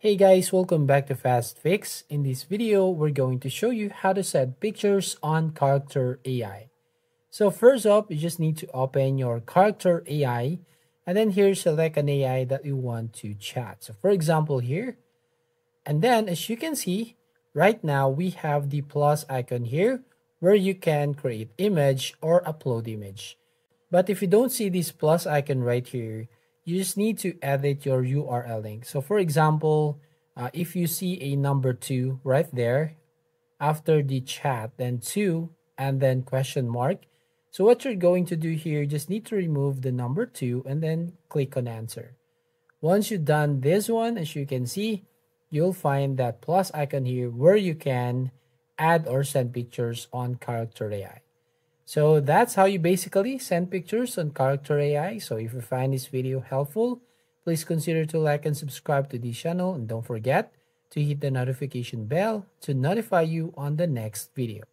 Hey guys, welcome back to Fast Fix. In this video, we're going to show you how to set pictures on Character AI. So first up, you just need to open your Character AI and then here select an AI that you want to chat. So for example here, and then as you can see, right now we have the plus icon here where you can create image or upload image. But if you don't see this plus icon right here, you just need to edit your URL link. So for example, if you see a number 2 right there after the chat, then 2 and then question mark. So what you're going to do here, you just need to remove the number 2 and then click on answer. Once you've done this one, as you can see, you'll find that plus icon here where you can add or send pictures on Character AI. So that's how you basically send pictures on Character AI. So if you find this video helpful, please consider to like and subscribe to this channel. And don't forget to hit the notification bell to notify you on the next video.